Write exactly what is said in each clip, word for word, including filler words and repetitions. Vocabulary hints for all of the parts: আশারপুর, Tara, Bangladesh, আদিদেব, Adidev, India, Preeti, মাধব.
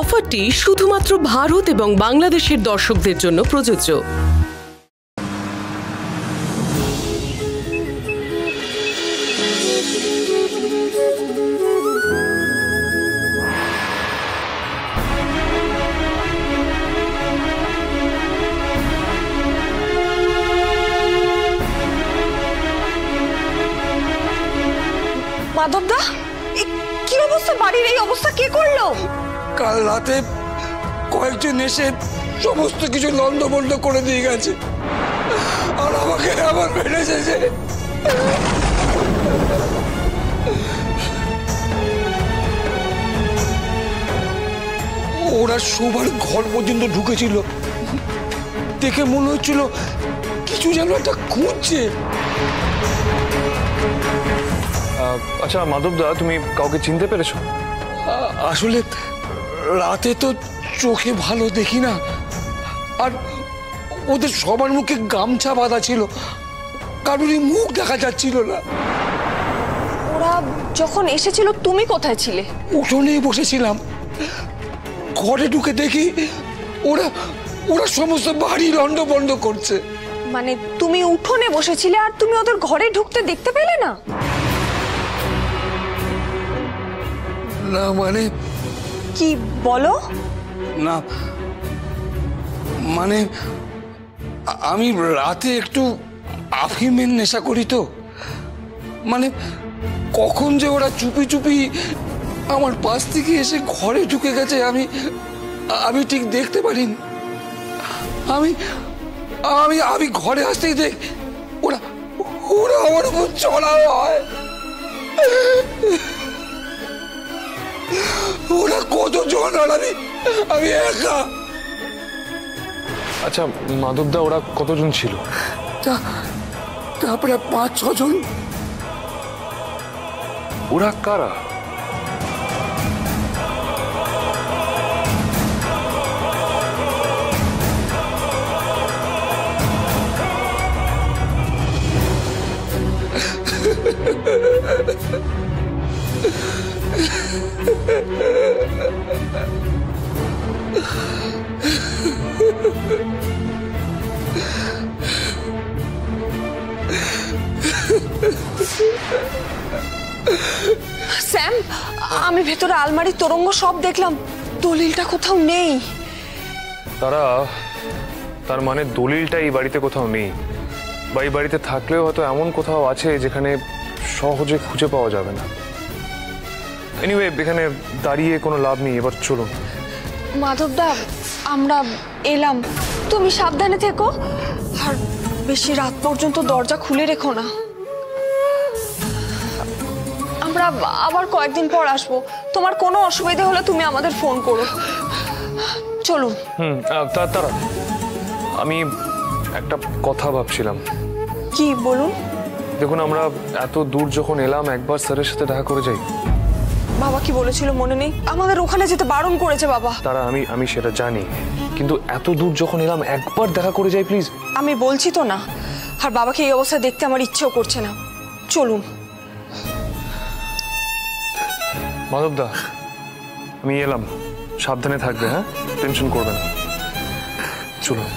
অফারটি শুধুমাত্র ভারত এবং বাংলাদেশের দর্শকদের জন্য প্রযোজ্য। মাধবদা, কি অবস্থা? বাড়ির এই অবস্থা কে করলো? কাল রাতে কয়েকজন এসে সমস্ত কিছু লন্ডভন্ড করে দিয়ে গেছে, আর আমাকে আবার বেড়েছে। ওরা সবার ঘর পর্যন্ত ঢুকেছিল, দেখে মনে হচ্ছিল কিছু যেন একটা খুঁজছে। আচ্ছা মাধবদা, তুমি কাউকে চিনতে পেরেছো? আসলে রাতে তো চোখে ভালো দেখি না, আর ওদের সবার মুখে গামছা বাঁধা ছিল, কারোরই মুখ দেখা যাচ্ছিল না। ওরা যখন এসেছিল তুমি কোথায় ছিলে? উঠোনে বসেছিলাম। ঘরে ঢুকে দেখি ওরা ওরা সমস্ত বাড়ি লন্ডভন্ড করছে। মানে তুমি উঠোনে বসেছিলে আর তুমি ওদের ঘরে ঢুকতে দেখতে পেলে না? না মানে কি বলো? না মানে আমি রাতে একটু আফিমের নেশা করি, তো মানে কখন যে ওরা চুপি চুপি আমার পাশ থেকে এসে ঘরে ঢুকে গেছে আমি আমি ঠিক দেখতে পারিনি। আমি আমি আমি ঘরে আসতেই দেখ ওরা ওরা আমার উপর চড়াও হয়। ওরা কতজন? আমি আমি একা। আচ্ছা মাধবদা, ওরা কতজন ছিল? তারপরে পাঁচ ছজন। ওরা কারা? স্যাম, আমি ভেতরে আলমারি তোরঙ্গ সব দেখলাম, দলিলটা কোথাও নেই। তারা, তার মানে দলিলটা এই বাড়িতে কোথাও নেই, বা এই বাড়িতে থাকলেও হয়তো এমন কোথাও আছে যেখানে সহজে খুঁজে পাওয়া যাবে না। এনিওয়ে, এখানে দাঁড়িয়ে কোনো লাভ নেই, এবার চলো। মাধবদা, আমরা এলাম, তুমি সাবধানে থেকো, আর বেশি রাত পর্যন্ত দরজা খুলে রেখো না। আমরা আবার কয়েকদিন পর আসবো, তোমার কোনো অসুবিধা হলে তুমি আমাদের ফোন করো। চলো। হুম। তারা, আমি একটা কথা ভাবছিলাম। কি? বলুন। দেখুন, আমরা এত দূর যখন এলাম, একবার স্যারের সাথে দেখা করে যাই। বাবা কি বলেছিল মনে নেই? আমাদের ওখানে যেতে বারণ করেছে বাবা। তারা, আমি আমি সেটা জানি, কিন্তু এত দূর যখন এলাম একবার দেখা করে যাই প্লিজ। আমি বলছি তো না, আর বাবাকে এই অবস্থায় দেখতে আমার ইচ্ছেও করছে না। চলুন। মাধবদা, আমি এলাম, সাবধানে থাকবে, হ্যাঁ, টেনশন করবে না। চলুন।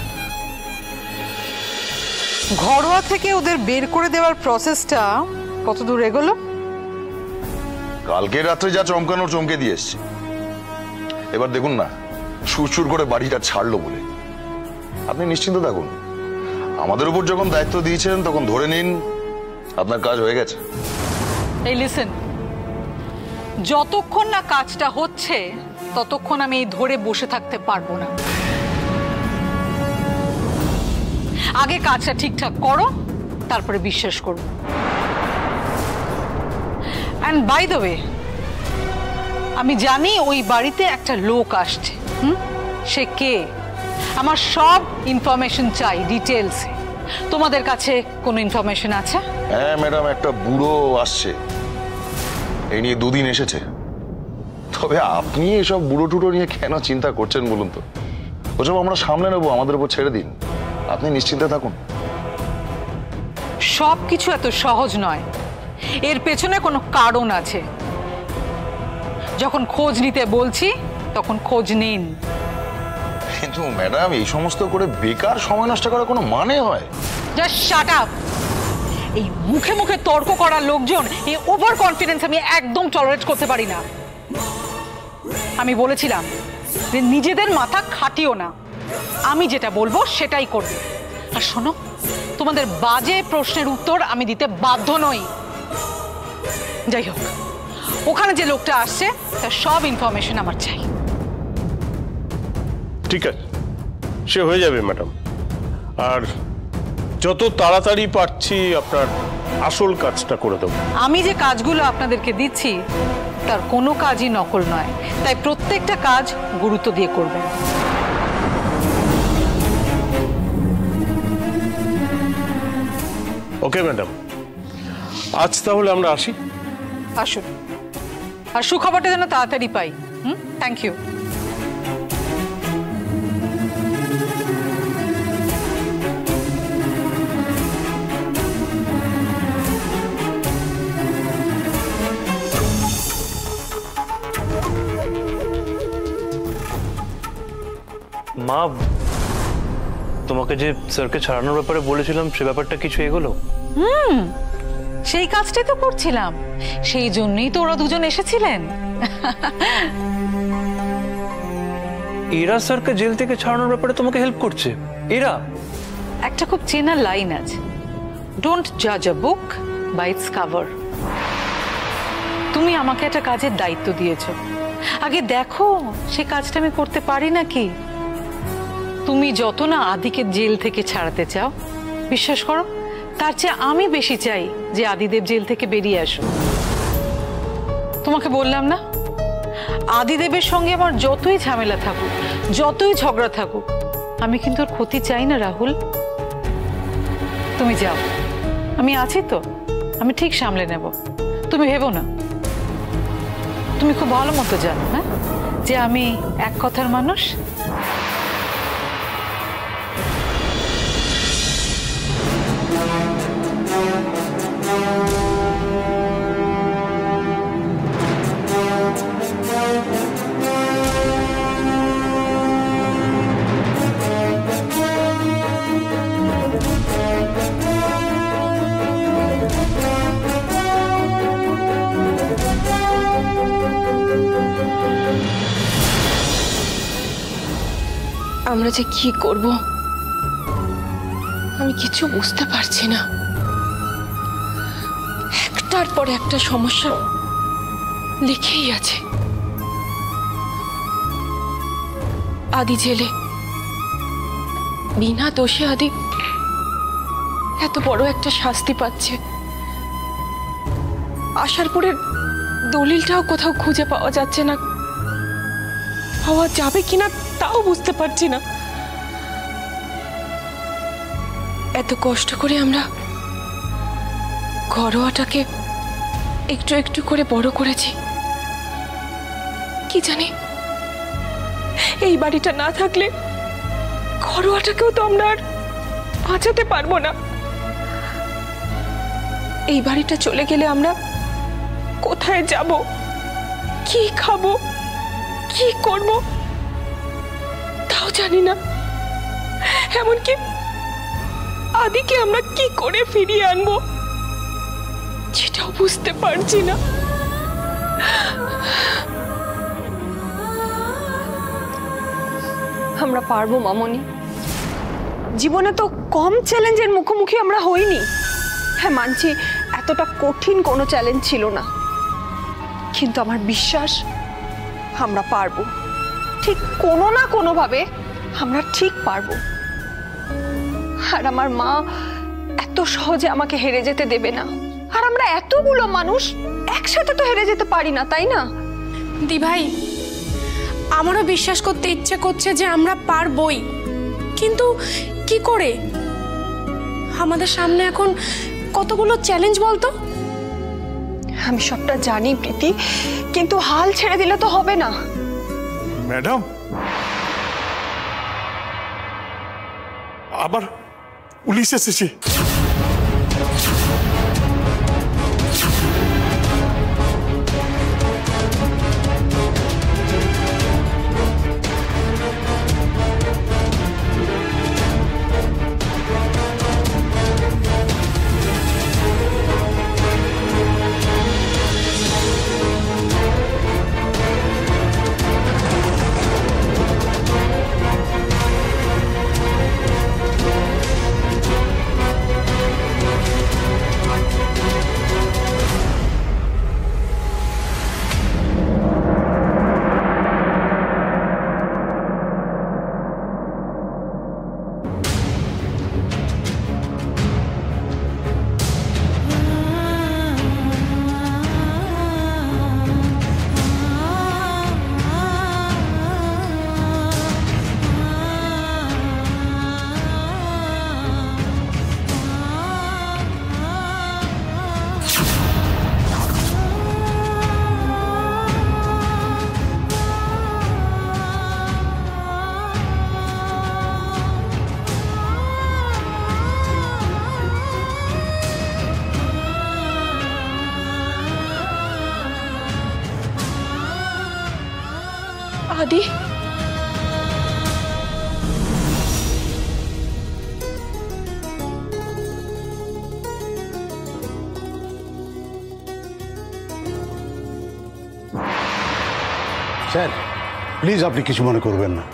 ঘরোয়া থেকে ওদের বের করে দেওয়ার প্রসেসটা কত দূর এগোলো? কালকে রাত্রে যা চমকানো চমকে দিয়ে এসছে, এবার দেখুন না সুরসুর করে বাড়িটা ছাড়লো বলে। আপনি নিশ্চিন্ত থাকুন, আমাদের উপর যখন দায়িত্ব দিয়েছিলেন তখন ধরে নিন আপনার কাজ হয়ে গেছে। এই লিসেন, যতক্ষণ না কাজটা হচ্ছে ততক্ষণ আমি এই ধরে বসে থাকতে পারবো না। আগে কাজটা ঠিকঠাক করো, তারপরে বিশ্বাস করবো। And by the way, আমি জানি ওই বাড়িতে একটা লোক আসছে, হুম, সে কে? আমার সব ইনফরমেশন চাই, ডিটেলস। তোমাদের কাছে কোনো ইনফরমেশন আছে? হ্যাঁ ম্যাডাম, একটা বুড়ো আসছে, এই নিয়ে দুদিন এসেছে। তবে আপনি এসব বুড়ো টুড়ো নিয়ে কেন চিন্তা করছেন বলুন তো? ওসব আমরা সামলে নেবো, আমাদের উপর ছেড়ে দিন, আপনি নিশ্চিন্তে থাকুন। সব কিছু এত সহজ নয়, এর পেছনে কোনো কারণ আছে। যখন খোঁজ নিতে বলছি তখন খোঁজ নিন। কিন্তু ম্যাডাম, এই সমস্ত করে বেকার সময় নষ্ট করার কোনো মানে হয়? Just shut up. এই মুখে মুখে তর্ক করার লোকজন, এই ওভার কনফিডেন্স আমি একদম টলারেট করতে পারি না। আমি বলেছিলাম যে নিজেদের মাথা খাটিও না, আমি যেটা বলবো সেটাই করবে। আর শোনো, তোমাদের বাজে প্রশ্নের উত্তর আমি দিতে বাধ্য নই। যাই হোক, ওখানে যে লোকটা আসছে তার সব ইনফরমেশন আমার চাই। ঠিক আছে, সে হয়ে যাবে ম্যাডাম। আর যত তাড়াতাড়ি পারছি আপনার আসল কাজটা করে দেবো। আমি যে কাজগুলো আপনাদেরকে দিচ্ছি তার কোনো কাজই নকল নয়, তাই প্রত্যেকটা কাজ গুরুত্ব দিয়ে করবেন। ওকে ম্যাডাম, আজ তাহলে আমরা আসি। আসুন, আর সুখবরটা যেন তাড়াতাড়ি পাই। হুম, থ্যাংক ইউ। মা, তোমাকে যে স্যারকে ছাড়ানোর ব্যাপারে বলেছিলাম সে ব্যাপারটা কিছু এগোলো? হুম, সেই কাজটাই তো করছিলাম, সেই জন্যই তো ওরা দুজন এসেছিলেন। এরা স্যারকে জেল থেকে ছাড়ানোর ব্যাপারে তোমাকে হেল্প করছে? এরা একটা খুব চেনা লাইন আছে, ডোন্ট জাজ a book by its cover. তুমি আমাকে একটা কাজের দায়িত্ব দিয়েছো, আগে দেখো সে কাজটা আমি করতে পারি নাকি। তুমি যত না আদিকে জেল থেকে ছাড়াতে চাও, বিশ্বাস করো তার চেয়ে আমি বেশি চাই যে আদিদেব জেল থেকে বেরিয়ে আসুক। তোমাকে বললাম না, আদিদেবের সঙ্গে আমার যতই ঝামেলা থাকুক, যতই ঝগড়া থাকুক, আমি কিন্তু ওর ক্ষতি চাই না। রাহুল, তুমি যাও, আমি আছি তো, আমি ঠিক সামলে নেব, তুমি ভেবো না। তুমি খুব ভালো মতো জানো না যে আমি এক কথার মানুষ। আমরা যে কি করব আমি কিছু বুঝতে পারছি না। একটার পর একটা সমস্যা লেখেই আছে। আদি জেলে, বিনা দোষে আদি এত বড় একটা শাস্তি পাচ্ছে। আশারপুরের দলিলটাও কোথাও খুঁজে পাওয়া যাচ্ছে না, পাওয়া যাবে কিনা তাও বুঝতে পারছি না। এত কষ্ট করে আমরা ঘরোয়াটাকে একটু একটু করে বড় করেছি, কি জানি এই বাড়িটা না থাকলে ঘরোয়াটাকেও তো আমরা আর বাঁচাতে পারবো না। এই বাড়িটা চলে গেলে আমরা কোথায় যাব, কি খাবো, কি করবো তাও জানি না। এমনকি আদিকে আমরা কি করে ফিরিয়ে আনবো সেটাও বুঝতে পারছি না। আমরা পারবো মামনি, জীবনে তো কম চ্যালেঞ্জের মুখোমুখি আমরা হইনি। হ্যাঁ মানছি, এতটা কঠিন কোনো চ্যালেঞ্জ ছিল না, কিন্তু আমার বিশ্বাস আমরা পারবো। ঠিক কোনো না কোনোভাবে আমরা ঠিক পারবো। আর আমার মা এত সহজে আমাকে হেরে যেতে দেবে না, আর আমরা এতগুলো মানুষ একসাথে তো হেরে যেতে পারি না, তাই না দি ভাই? আমারও বিশ্বাস করতে ইচ্ছে করছে যে আমরা পারবই, কিন্তু কি করে? আমাদের সামনে এখন কতগুলো চ্যালেঞ্জ বলতো। আমি সবটা জানি প্রীতি, কিন্তু হাল ছেড়ে দিলে তো হবে না। ম্যাডাম, আবার পুলিশ এসেছে। Adi? স্যার, প্লিজ আপনি কিছু মনে করবেন না।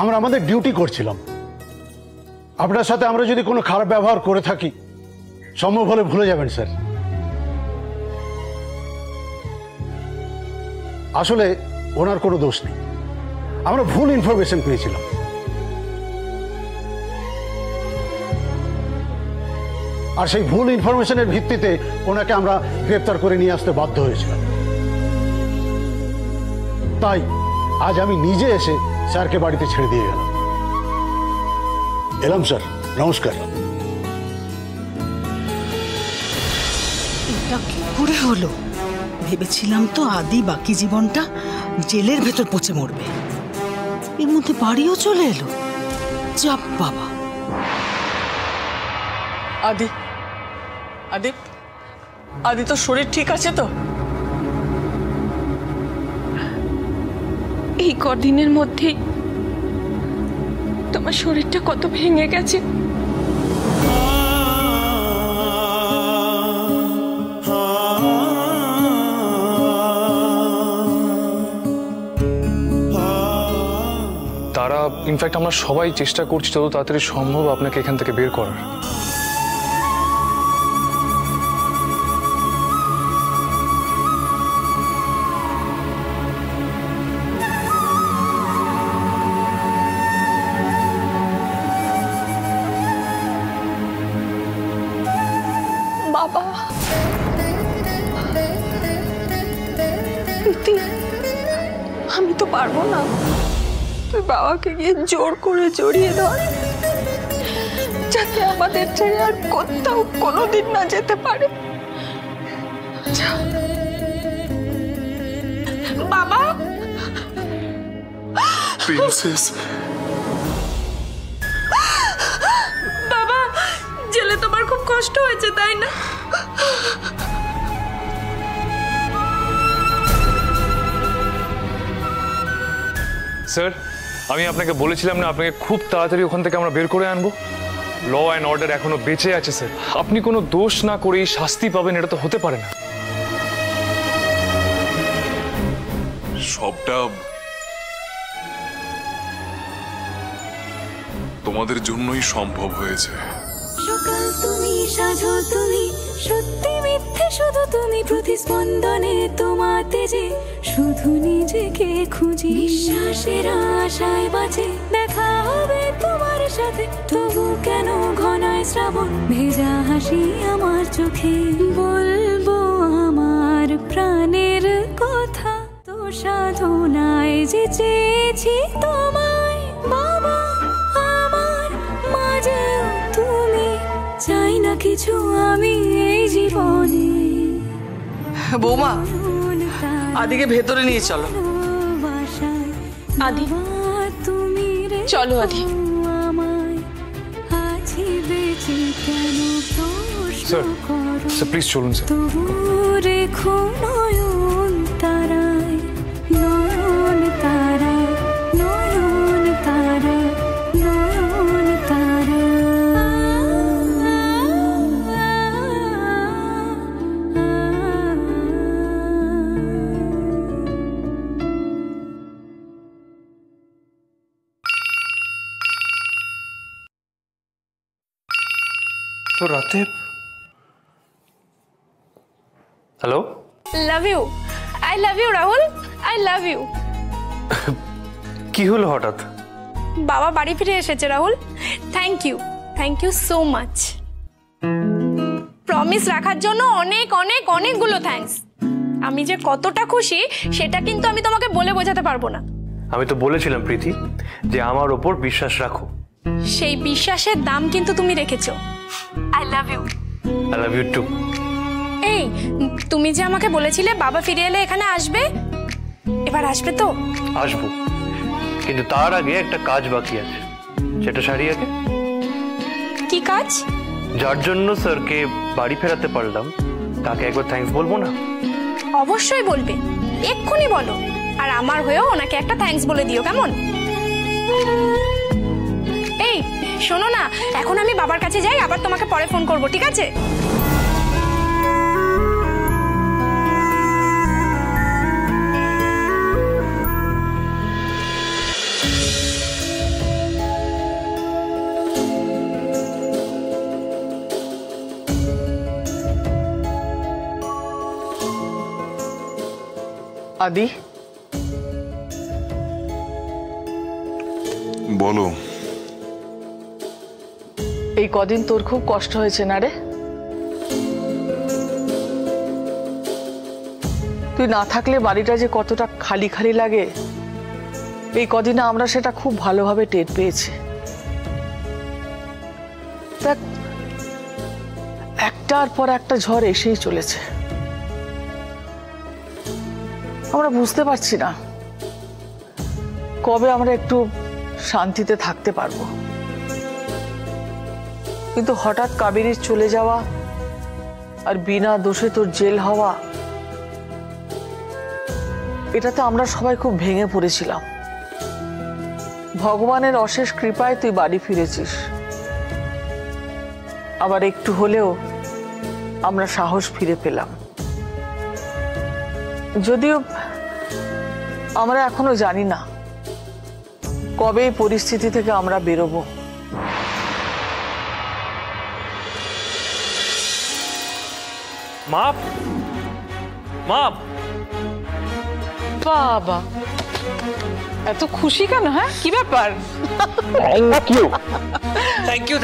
আমরা আমাদের ডিউটি করছিলাম। আপনার সাথে আমরা যদি কোনো খারাপ ব্যবহার করে থাকি, সম্ভব হলে ভুলে যাবেন স্যার। আসলে ওনার কোনো দোষ নেই, আমরা ভুল ইনফরমেশন পেয়েছিলাম। আর সেই ভুল ইনফরমেশনের ভিত্তিতে ওনাকে আমরা গ্রেপ্তার করে নিয়ে আসতে বাধ্য হয়েছিলাম। তাই আজ আমি নিজে এসে স্যারকে বাড়িতে ছেড়ে দিয়ে গেলাম। এলাম স্যার, নমস্কার। এটা কি করে হলো? ভেবেছিলাম তো আদি বাকি জীবনটা জেলের ভেতর পচে মরবে, এর মধ্যে বাড়িও চলে এলো। চাপ বাবা। আদি আদি আদি তো শরীর ঠিক আছে তো? এই কদিনের মধ্যে তোমার শরীরটা কত ভেঙে গেছে। তারা, ইনফ্যাক্ট আমরা সবাই চেষ্টা করছি যত তাড়াতাড়ি সম্ভব আপনাকে এখান থেকে বের করার। আমি তো পারবো না, তুই বাবাকে গিয়ে জোর করে জড়িয়ে ধর, যাতে আমাদের ছেড়ে আর কোথাও কোনোদিন না যেতে পারে। বাবা, প্রিন্সেস, বাবা জেলে তোমার খুব কষ্ট হয়েছে তাই না? স্যার, আমি আপনাকে বলেছিলাম না আপনাকে খুব তাড়াতাড়ি ওখান থেকে আমরা বের করে আনবো? ল অ্যান্ড অর্ডার এখনো বেঁচে আছে স্যার, আপনি কোনো দোষ না করে শাস্তি পাবেন এটা তো হতে পারে না। সবটা তোমাদের জন্যই সম্ভব হয়েছে। সকাল তুমি, সাজো তুমি, সত্যি মিথ্যে শুধু তুমি, প্রতিস্পন্দনে তোমাতে যে শুধু নিজেকে খুঁজি, শ্বাসের আশায় বাঁচে, দেখা হবে তোমার সাথে, তবু কেন ঘনায় শ্রাবণ, ভেজা হাসি আমার চোখে, বলবো আমার প্রাণের কথা, তো সাধনায় যে চেয়েছি তোমায় বাবা, আমার মাঝে তুমি চাই না কিছু আমি এই জীবনে। বৌমা, আদিকে ভেতরে নিয়ে চলো। আদি তুমি চলো। আদি প্লিজ চলুন স্যার। রেখো নয়ন তারায়, নয়ন তারা, নয়ন তারা, নয়ন তারা, তো রাতে। Hello, love you, I love you Rahul, I love you. কি হলো হঠাৎ? বাবা বাড়ি ফিরে এসেছে Rahul, thank you, thank you so much, promise রাখার জন্য অনেক অনেক অনেকগুলো থ্যাঙ্কস। আমি যে কতটা খুশি সেটা কিন্তু আমি তোমাকে বলে বোঝাতে পারবো না। আমি তো বলেছিলাম প্রীতি যে আমার ওপর বিশ্বাস রাখো, সেই বিশ্বাসের দাম কিন্তু তুমি রেখেছো। I love you. I love you too. এই তুমি যে আমাকে বলেছিলে বাবা ফিরে এলে এখানে আসবে, এবার আসবে তো? আসবো, কিন্তু তার আগে একটা কাজ বাকি আছে, সেটা সারি আগে। কি কাজ? যার জন্য স্যারকে বাড়ি ফেরাতে পারলাম তাকে একবার থ্যাঙ্কস বলবো না? অবশ্যই বলবে, এক্ষুনি বলো। আর আমার হয়েও ওনাকে একটা থ্যাঙ্কস বলে দিও কেমন। এই শোনো না, এখন আমি বাবার কাছে যাই, আবার তোমাকে পরে ফোন করব, ঠিক আছে? আদি, বলো। এই কদিন তোর খুব কষ্ট হয়েছে না রে? তুই না থাকলে বাড়িটা যে কতটা খালি খালি লাগে, এই কদিনে আমরা সেটা খুব ভালোভাবে টের পেয়েছি। দেখ, একটার পর একটা ঝড় এসেই চলেছে, আমরা বুঝতে পারছি না কবে আমরা একটু শান্তিতে থাকতে পারবো। কিন্তু হঠাৎ কাবেরীর চলে যাওয়া আর বিনা দোষে তোর জেল হওয়া, এটাতে আমরা সবাই খুব ভেঙে পড়েছিলাম। ভগবানের অশেষ কৃপায় তুই বাড়ি ফিরেছিস, আবার একটু হলেও আমরা সাহস ফিরে পেলাম। যদিও আমরা এখনো জানি না কবে এই পরিস্থিতি থেকে আমরা বেরোবো। মাপ মাপ বাবা, এত খুশি কেন? হ্যাঁ, কি ব্যাপার? Thank you thank you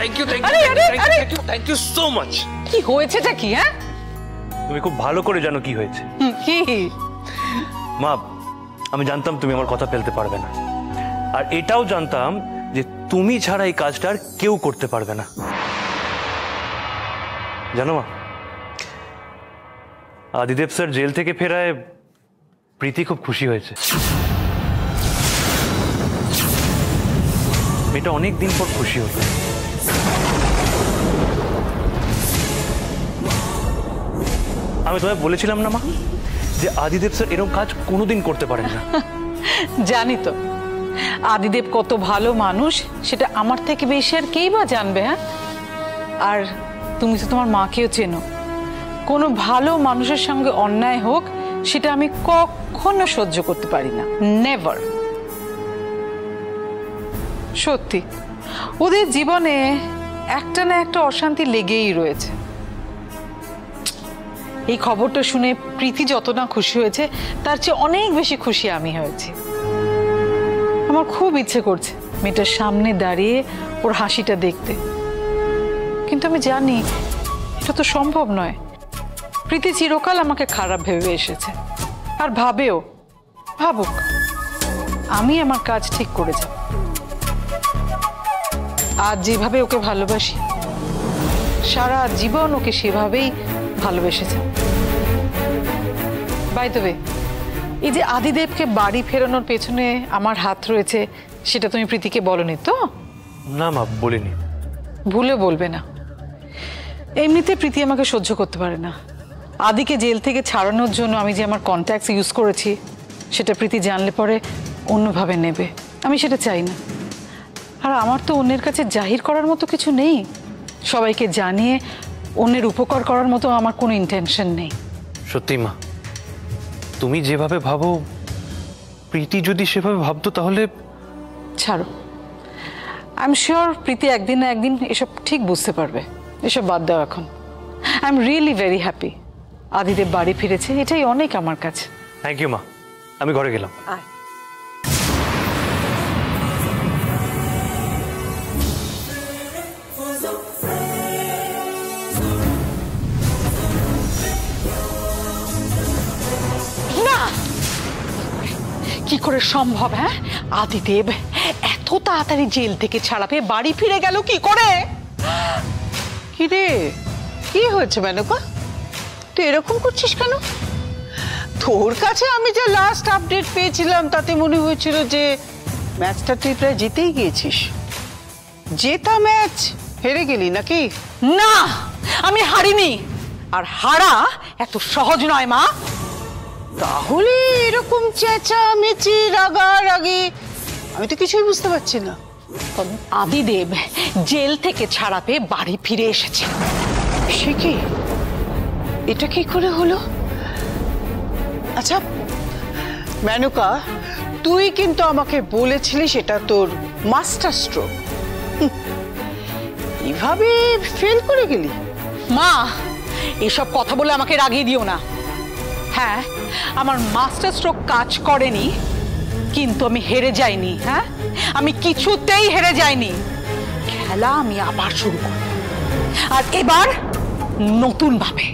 thank you so much. কি হয়েছে তা কি? হ্যাঁ, তুমি খুব ভালো করে জানো কি হয়েছে। কি মা, আমি জানতাম তুমি আমার কথা ফেলতে পারবে না, আর এটাও জানতাম যে তুমি ছাড়া এই কাজটা আর কেউ করতে পারবে না। জানো মা, আদিদেব স্যার জেল থেকে ফেরায় প্রীতি খুব খুশি হয়েছে। মেয়েটা অনেক দিন পর খুশি হতো। আমি তোমায় বলেছিলাম না মা, যে আদিদেব স্যার এরকম কাজ কোনোদিন করতে পারেন না। জানি তো আদিদেব কত ভালো মানুষ, সেটা আমার থেকে বেশি আর কেই বা জানবে। হ্যাঁ, আর তুমি তো তোমার মাকেও চেনো, কোনো ভালো মানুষের সঙ্গে অন্যায় হোক সেটা আমি কখনো সহ্য করতে পারি না, নেভার। সত্যি ওদের জীবনে একটা না একটা অশান্তি লেগেই রয়েছে। এই খবরটা শুনে প্রীতি যত না খুশি হয়েছে, তার চেয়ে অনেক বেশি খুশি আমি হয়েছি। আমার খুব ইচ্ছে করছে মেয়েটার সামনে দাঁড়িয়ে ওর হাসিটা দেখতে, কিন্তু আমি জানি এটা তো সম্ভব নয়। প্রীতি চিরকাল আমাকে খারাপ ভেবে এসেছে, আর ভাবেও। ভাবুক, আমি আমার কাজ ঠিক করে যাব। আজ যেভাবে ওকে ভালোবাসি, সারা জীবন ওকে সেভাবেই ভালোবেসেছে। বাই দ্য ওয়ে, এই যে আদিদেবকে বাড়ি ফেরানোর পেছনে আমার হাত রয়েছে, সেটা তুমি প্রীতিকে বলনি তো? না মা, বলিনি। ভুলে বলবে না। এমনিতে প্রীতি আমাকে সহ্য করতে পারে না। আদিকে জেল থেকে ছাড়ানোর জন্য আমি যে আমার কন্ট্যাক্টস ইউজ করেছি, সেটা প্রীতি জানলে পরে অন্যভাবে নেবে, আমি সেটা চাই না। আর আমার তো অন্যের কাছে জাহির করার মতো কিছু নেই, সবাইকে জানিয়ে অন্যের উপকার করার মতো আমার কোনো ইন্টেনশন নেই। সত্যি মা, তুমি যেভাবে ভাবো, প্রীতি যদি সেভাবে ভাবতো তাহলে। ছাড়ো, আই এম শিওর প্রীতি একদিন না একদিন এসব ঠিক বুঝতে পারবে। এসব বাদ দাও এখন। I am really very happy আদিদেব বাড়ি ফিরেছে, এটাই অনেক আমার কাছে। থ্যাংক ইউ মা, আমি ঘরে গেলাম। আয়। কি করে সম্ভব? হ্যাঁ, আদিদেব এত তাড়াতাড়ি জেল থেকে ছাড়া পেয়ে বাড়ি ফিরে গেল কি করে? কি রে, কি হয়েছে মেনকা? তুই এরকম করছিস কেন? তোর কাছে আমি যে লাস্ট আপডেট পেয়েছিলাম তাতে মনে হয়েছিল যে ম্যাচটা তুই প্রায় জিতেই গিয়েছিস। জেতা ম্যাচ হেরে গেলি নাকি? না, আমি হারিনি, আর হারা এত সহজ নয় মা। তাহলে এরকম চেঁচামেচি রাগারাগি আমি তো কিছুই বুঝতে পারছি না। আদিদেব জেল থেকে ছাড়া পেয়ে বাড়ি ফিরে এসেছে। সে কি, এটা কি করে হলো? আচ্ছা মেনুকা, তুই কিন্তু আমাকে বলেছিলি সেটা তোর মাস্টার স্ট্রোক, এভাবে ফেল করে গেলি? মা, এসব কথা বলে আমাকে রাগিয়ে দিও না। হ্যাঁ, আমার মাস্টার স্ট্রোক কাজ করেনি, কিন্তু আমি হেরে যাইনি। হ্যাঁ, আমি কিছুতেই হেরে যাইনি। খেলা আমি আবার শুরু করব, আর এবার নতুন ভাবে।